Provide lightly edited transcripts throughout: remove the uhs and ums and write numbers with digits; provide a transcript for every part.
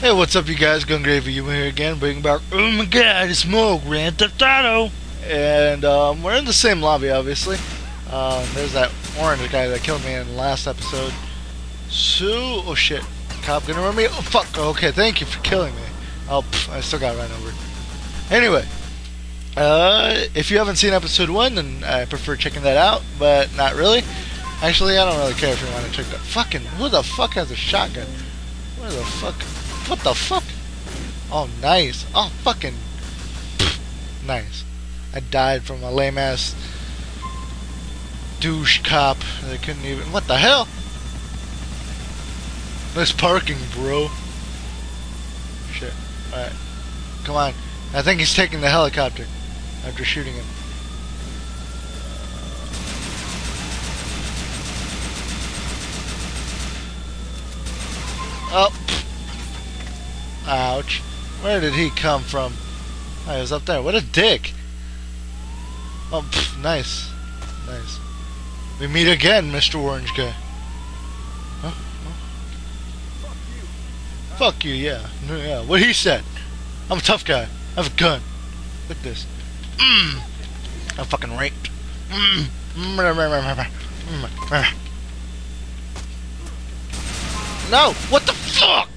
Hey, what's up, you guys? Gungravy, you here again, bringing back, oh my god, it's more Grand Theft Auto! And, we're in the same lobby, obviously. There's that orange guy that killed me in the last episode. So, oh shit, cop gonna run me? Oh fuck, okay, thank you for killing me. Oh, pff, I still got run over. Anyway, if you haven't seen episode 1, then I prefer checking that out, but not really. Actually, I don't really care if you want to check that. Fucking, who the fuck has a shotgun? Where the fuck? What the fuck? Oh, nice. Oh, fucking nice. I died from a lame-ass douche cop. They couldn't even... What the hell? Nice parking, bro. Shit. Alright. Come on. I think he's taking the helicopter after shooting him. Oh. Ouch. Where did he come from? Oh, he was up there. What a dick. Oh, pff, nice. Nice. We meet again, Mr. Orange Guy. Huh? Huh? Fuck you, yeah. Yeah. What he said. I'm a tough guy. I have a gun. Look at this. Mm. I'm fucking raped. Mm. No! What the fuck?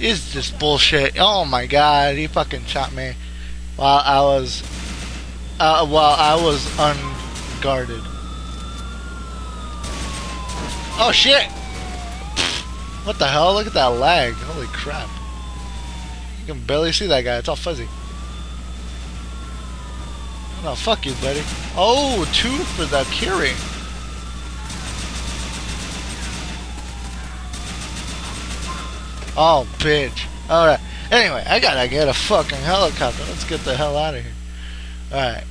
Is this bullshit? Oh my god, he fucking shot me while I was unguarded. Oh shit! What the hell? Look at that lag. Holy crap. You can barely see that guy, it's all fuzzy. No, fuck you, buddy. Oh, 2 for the curing. Oh, bitch. Alright. Anyway, I gotta get a fucking helicopter. Let's get the hell out of here. Alright.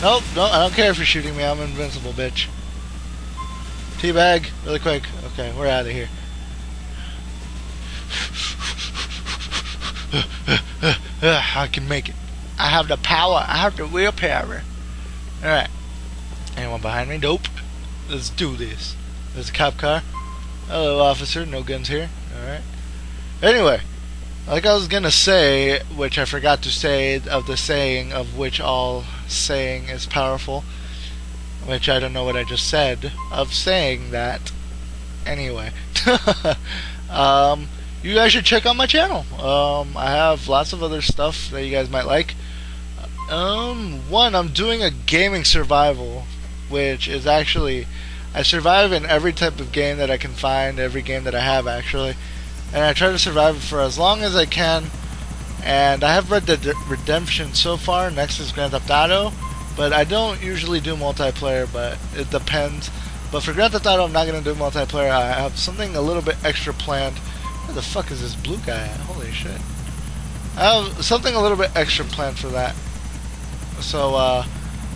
Nope, no, I don't care if you're shooting me. I'm invincible, bitch. Teabag, really quick. Okay, we're out of here. I can make it. I have the power. I have the willpower. Alright. Anyone behind me? Nope. Let's do this. There's a cop car. Hello, officer. No guns here. Alright. Anyway, like I was gonna say, which I forgot to say, of the saying of which all saying is powerful, which I don't know what I just said, of saying that. Anyway. You guys should check out my channel. I have lots of other stuff that you guys might like. One, I'm doing a gaming survival, which is actually... I survive in every type of game that I can find, every game that I have actually, and I try to survive for as long as I can. And I have Red Dead Redemption so far, next is Grand Theft Auto, but I don't usually do multiplayer, but it depends. But for Grand Theft Auto I'm not going to do multiplayer, I have something a little bit extra planned. Where the fuck is this blue guy at? Holy shit. I have something a little bit extra planned for that. So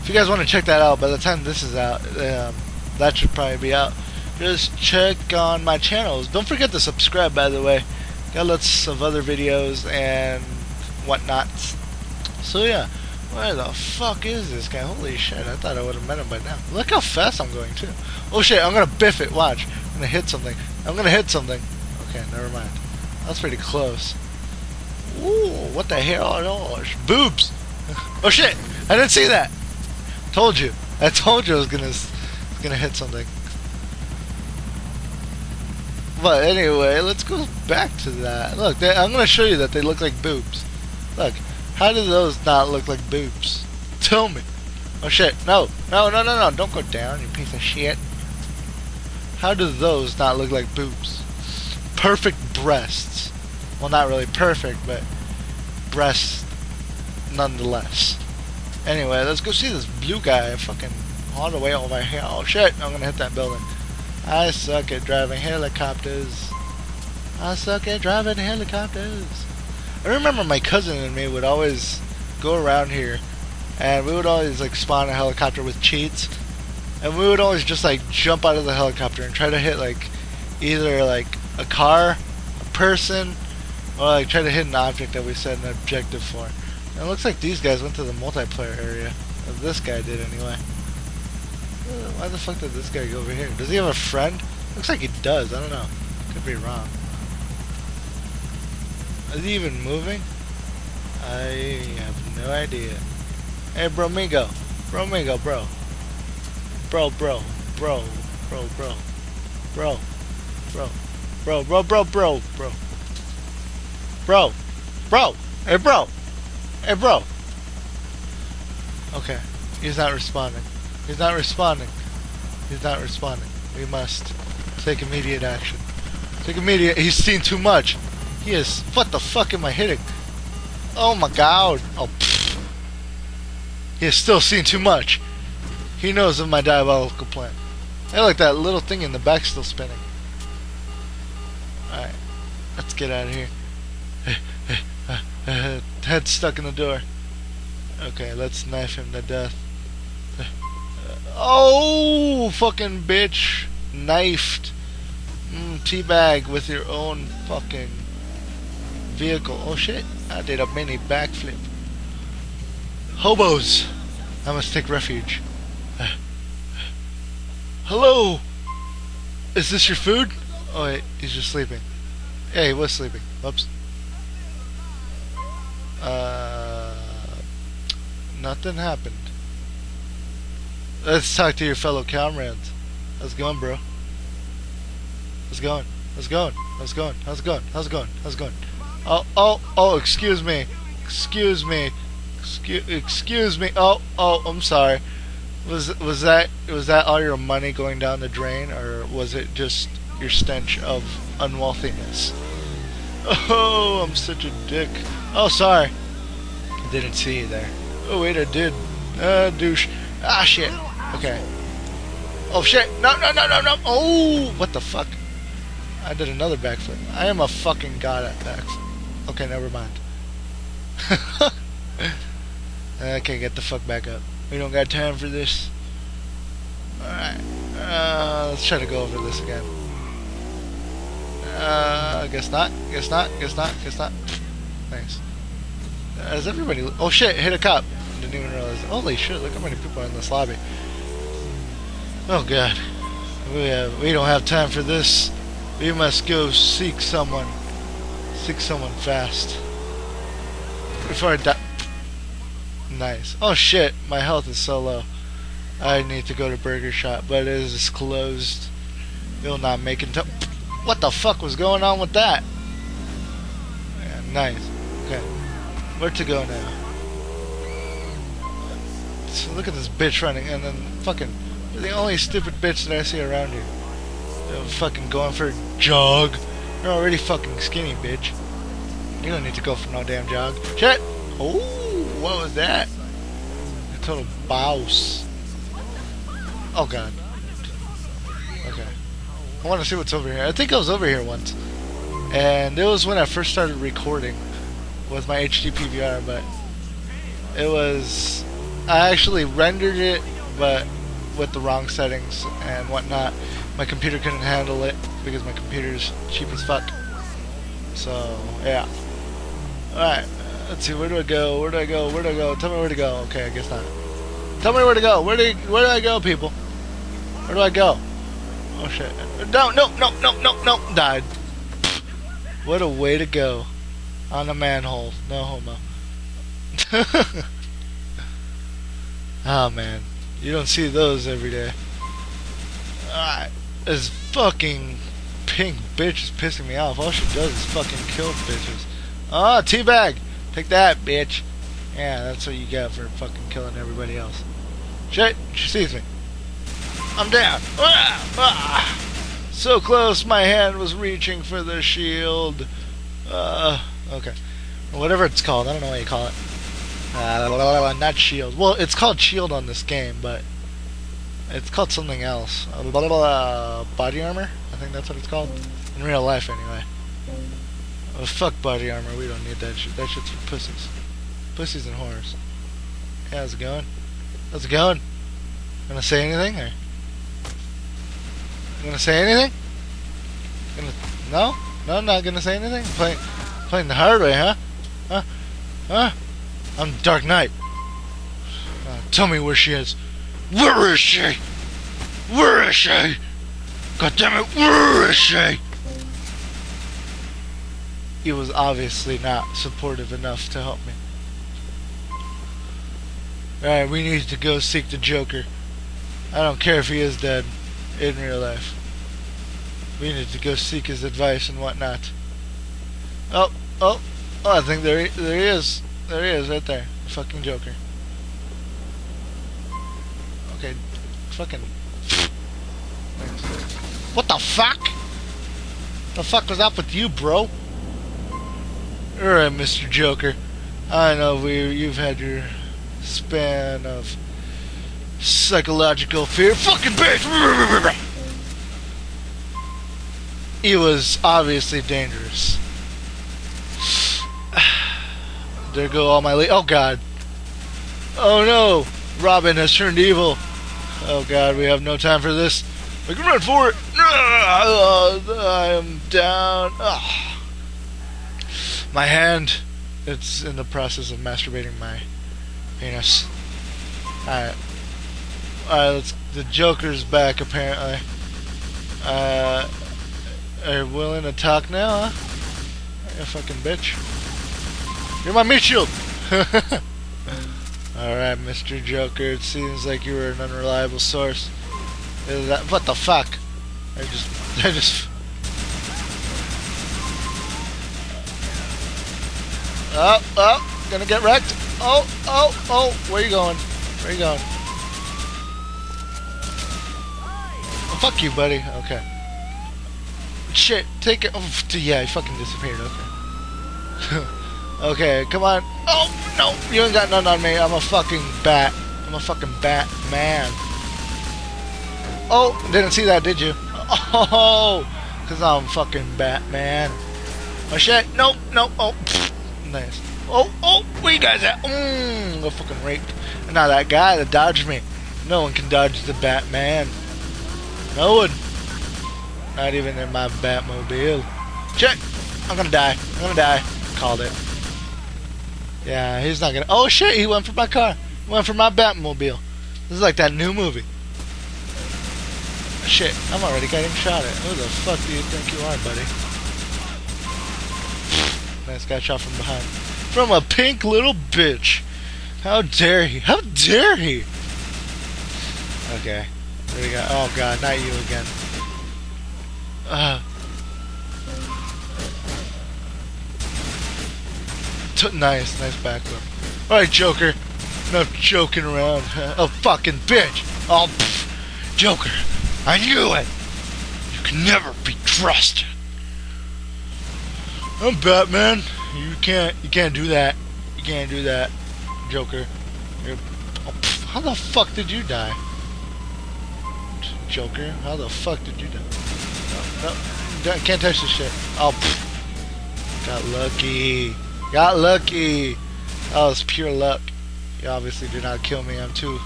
if you guys want to check that out, by the time this is out, that should probably be out. Just check on my channels. Don't forget to subscribe, by the way. Got lots of other videos and whatnot. So yeah, where the fuck is this guy? Holy shit, I thought I would have met him by now. Look how fast I'm going too. Oh shit, I'm gonna biff it. Watch. I'm gonna hit something. I'm gonna hit something. Okay, never mind. That's pretty close. Ooh, what the hell are those? Boobs! Oh shit, I didn't see that. Told you. I told you I was gonna hit something. But anyway, let's go back to that. Look, I'm gonna show you that they look like boobs. Look, how do those not look like boobs? Tell me. Oh shit, no, no, no, no, no, don't go down, you piece of shit. How do those not look like boobs? Perfect breasts. Well, not really perfect, but breasts nonetheless. Anyway, let's go see this blue guy fucking all the way over here. Oh shit, I'm gonna hit that building. I suck at driving helicopters. I suck at driving helicopters. I remember my cousin and me would always go around here and we would always like spawn a helicopter with cheats, and we would always just like jump out of the helicopter and try to hit like either like a car, a person, or like try to hit an object that we set an objective for. And it looks like these guys went to the multiplayer area. Or this guy did anyway. Why the fuck did this guy go over here? Does he have a friend? Looks like he does, I don't know. Could be wrong. Is he even moving? I have no idea. Hey, Bromigo. Bromigo, bro. Bro, bro. Bro, bro, bro. Bro. Bro. Bro, bro, bro, bro, bro. Bro. Bro. Hey, bro. Hey, bro. Okay. He's not responding. He's not responding. He's not responding. We must take immediate action. Take immediate. He's seen too much. He is. What the fuck am I hitting? Oh my god. Oh. Pfft. He has still seen too much. He knows of my diabolical plan. I like that little thing in the back still spinning. Alright. Let's get out of here. Head stuck in the door. Okay, let's knife him to death. Oh, fucking bitch. Knifed. Teabag with your own fucking vehicle. Oh shit, I did a mini backflip. Hobos, I must take refuge. Hello, is this your food? Oh wait, he's just sleeping. Yeah, he was sleeping. Whoops. Nothing happened. Let's talk to your fellow comrades. How's it going, bro? How's it going? How's it going? How's it going? How's it going? How's it going? How's it going? Oh, oh, oh, excuse me. Excuse me. Excuse me. Oh, oh, I'm sorry. Was that all your money going down the drain, or was it just your stench of unwealthiness? Oh, I'm such a dick. Oh, sorry. Didn't see you there. Oh, wait, I did. Douche. Ah, shit. Okay. Oh shit! No! No! No! No! No! Oh! What the fuck? I did another backflip. I am a fucking god at backflip. Okay, never mind. Okay, get the fuck back up. We don't got time for this. All right. Let's try to go over this again. Guess not. Guess not. Guess not. Guess not. Thanks. Is everybody? Oh shit! Hit a cop. Didn't even realize. Holy shit! Look how many people are in this lobby. Oh god, we don't have time for this. We must go seek someone. Seek someone fast. Before I die. Nice. Oh shit, my health is so low. I need to go to Burger Shop, but it is closed. You'll not make it. What the fuck was going on with that? Yeah, nice. Okay. Where to go now? So look at this bitch running and then fucking... You're the only stupid bitch that I see around here. You're fucking going for a jog. You're already fucking skinny, bitch. You don't need to go for no damn jog. Shit! Oh, what was that? A total bouse. Oh god. Okay. I want to see what's over here. I think I was over here once. And it was when I first started recording with my HD PVR, but... It was... I actually rendered it, but... with the wrong settings and whatnot. My computer couldn't handle it because my computer's cheap as fuck. So, yeah. Alright, let's see, where do I go? Where do I go? Where do I go? Tell me where to go. Okay, I guess not. Tell me where to go. Where do I go, people? Where do I go? Oh shit. No, no, no, no, no, no. Died. What a way to go. On a manhole. No homo. Oh man. You don't see those every day. Alright. This fucking pink bitch is pissing me off. All she does is fucking kill bitches. Ah, teabag! Take that, bitch. Yeah, that's what you get for fucking killing everybody else. Shit, she sees me. I'm down. Ah, ah. So close, my hand was reaching for the shield. Okay. Whatever it's called, I don't know what you call it. Not shield. Well, it's called shield on this game, but it's called something else. Body armor? I think that's what it's called. In real life, anyway. Oh, fuck body armor. We don't need that shit. That shit's for pussies. Pussies and whores. Hey, how's it going? How's it going? Gonna say anything? Or? Gonna say anything? No? No, I'm not gonna say anything? Playing the hard way, huh? Huh? Huh? I'm Dark Knight. Tell me where she is. Where is she? Where is she? God damn it, where is she? he was obviously not supportive enough to help me. Alright, we need to go seek the Joker. I don't care if he is dead in real life. We need to go seek his advice and whatnot. Oh, I think there he is. There he is, right there. The fucking Joker. Okay, fucking... What the fuck? The fuck was up with you, bro? Alright, Mr. Joker. I know you've had your span of psychological fear. Fucking bitch! He was obviously dangerous. There go all my oh god. Oh no! Robin has turned evil. Oh god, we have no time for this. We can run for it! I am down. Oh. My hand. It's in the process of masturbating my penis. Alright. Alright, let's. The Joker's back, apparently. Are you willing to talk now, huh? You fucking bitch. You're my meat shield! Alright, Mr. Joker, it seems like you were an unreliable source. What the fuck? I just... Oh, gonna get wrecked. Oh, where you going? Where you going? Oh, fuck you, buddy. Okay. Shit, take it. Oh, yeah, he fucking disappeared. Okay. Okay, come on. Oh, no. You ain't got none on me. I'm a fucking bat. I'm a fucking bat man. Oh, didn't see that, did you? Oh, because I'm fucking Batman. Oh, shit. Nope, nope. Oh, pfft. Nice. Oh, where you guys at? Go fucking rape. Now that guy that dodged me. No one can dodge the Batman. No one. Not even in my Batmobile. Shit. I'm gonna die. Called it. Yeah, he's not gonna... Oh, shit, he went for my car. He went for my Batmobile. This is like that new movie. Shit, I'm already getting shot at. Who the fuck do you think you are, buddy? Nice guy shot from behind. From a pink little bitch. How dare he? How dare he? Okay. There we go. Oh, God, not you again. Nice backflip. Alright, Joker. No joking around. Oh, fucking bitch. Oh, pff. Joker. I knew it. You can never be trusted. I'm Batman. You can't do that. You can't do that, Joker. Oh, pff. How the fuck did you die? Joker, how the fuck did you die? No, can't touch this shit. Oh, pff. Got lucky. Got lucky. That was pure luck. You obviously did not kill me. I'm too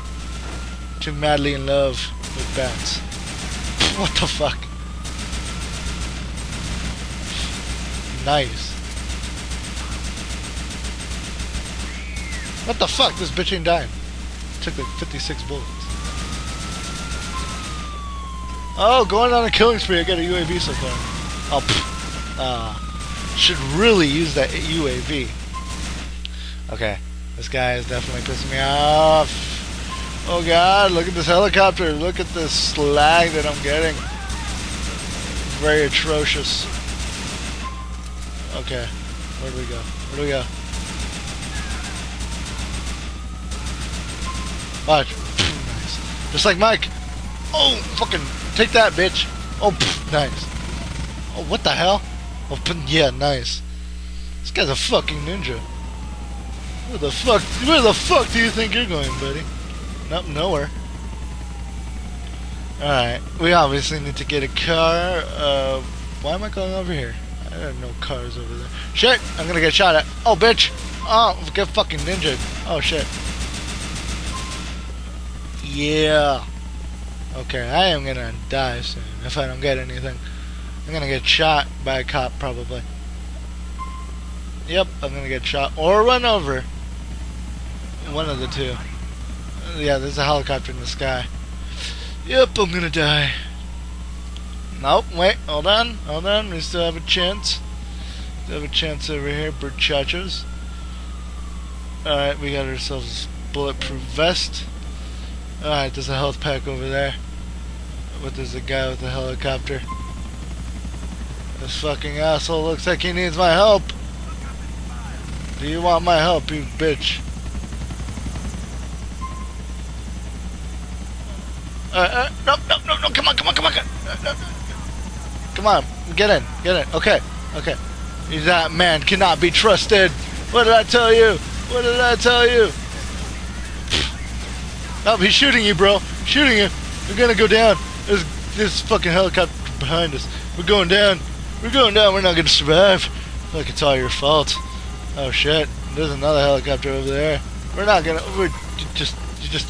madly in love with bats. What the fuck? Nice. What the fuck? This bitch ain't dying. Took like 56 bullets. Oh, going on a killing spree. I got a UAV so far. Oh, pfft. Should really use that UAV. Okay, this guy is definitely pissing me off. Oh god, look at this helicopter. Look at this slag that I'm getting. Very atrocious. Okay, where do we go? Where do we go? Watch. Nice. Just like Mike. Oh, fucking take that, bitch. Oh, nice. Oh, what the hell? Oh, yeah, nice. This guy's a fucking ninja. Where the fuck do you think you're going, buddy? Nope, nowhere. Alright, we obviously need to get a car. Why am I going over here? I have no cars over there. Shit! I'm gonna get shot at. Oh, bitch! Oh, get fucking ninja. Oh, shit. Yeah. Okay, I am gonna die soon if I don't get anything. I'm gonna get shot by a cop, probably. Yep, I'm gonna get shot or run over. One of the two. Yeah, there's a helicopter in the sky. Yep, I'm gonna die. Nope, wait, hold on, we still have a chance. have a chance over here, Burchachos. Alright, we got ourselves a bulletproof vest. Alright, there's a health pack over there. But there's a guy with a helicopter. This fucking asshole looks like he needs my help. Do you want my help, you bitch? No, come on. Come on, get in. Okay. That man cannot be trusted. What did I tell you? Oh, he's shooting you, bro. Shooting you. We're gonna go down. There's fucking helicopter behind us. We're going down. We're not gonna survive. Look, it's all your fault. Oh shit. There's another helicopter over there. You just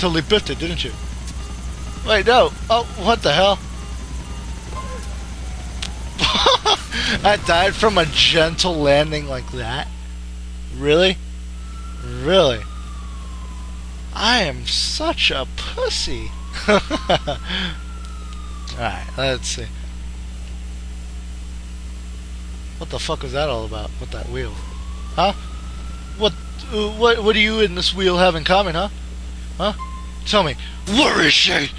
totally biffed it, didn't you? Wait, no. Oh, what the hell? I died from a gentle landing like that? Really? I am such a pussy. Alright, let's see. What the fuck was that all about? What, that wheel? Huh? What do you and this wheel have in common, huh? Huh? Tell me. Where is she?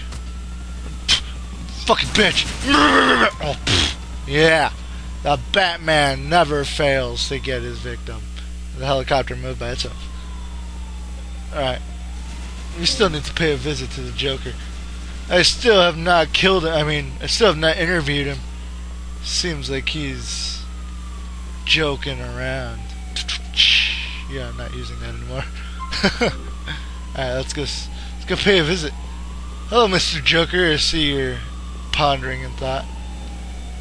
Fucking bitch! Oh, yeah, the Batman never fails to get his victim. The helicopter moved by itself. Alright. We still need to pay a visit to the Joker. I still have not killed him. I mean, I still have not interviewed him. Seems like he's joking around. Yeah, I'm not using that anymore. Alright, let's go pay a visit. Hello, Mr. Joker. I see you're pondering in thought.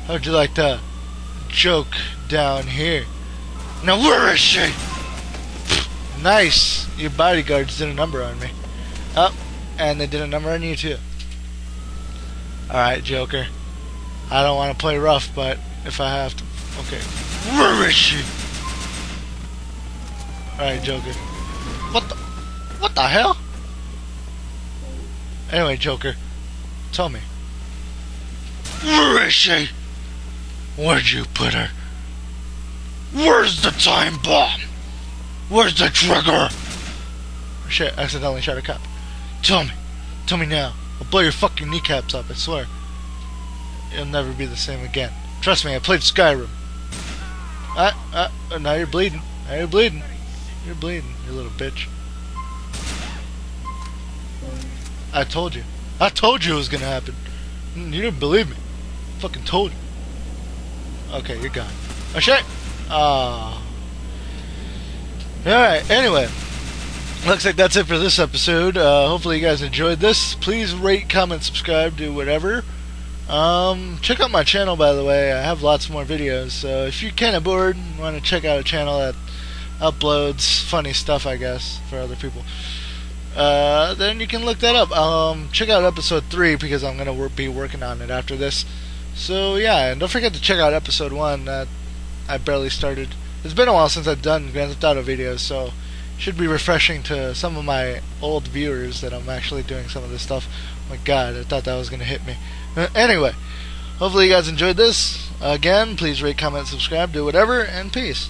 How'd you like to joke down here? Now where is she? Nice. Your bodyguards did a number on me. Oh, and they did a number on you too. Alright, Joker. I don't want to play rough, but if I have to... Okay. Where is she? Alright, Joker. What the hell? Anyway, Joker. Tell me. Where is she? Where'd you put her? Where's the time bomb? Where's the trigger? Shit, I accidentally shot a cop. Tell me now. I'll blow your fucking kneecaps up, I swear. You'll never be the same again. Trust me, I played Skyrim. Now you're bleeding. You're bleeding, you little bitch. I told you it was gonna happen. You didn't believe me. Fucking told you. Okay, you're gone. Oh shit! Oh. Alright, anyway. Looks like that's it for this episode. Hopefully you guys enjoyed this. Please rate, comment, subscribe, do whatever. Check out my channel, by the way. I have lots more videos, so if you're kinda bored and wanna check out a channel that uploads funny stuff, I guess, for other people, then you can look that up. Check out episode 3 because I'm going to be working on it after this. So yeah, and don't forget to check out episode 1 that I barely started. It's been a while since I've done Grand Theft Auto videos, so should be refreshing to some of my old viewers that I'm actually doing some of this stuff. Oh my god, I thought that was going to hit me. Anyway, hopefully you guys enjoyed this. Again, please rate, comment, subscribe, do whatever, and peace.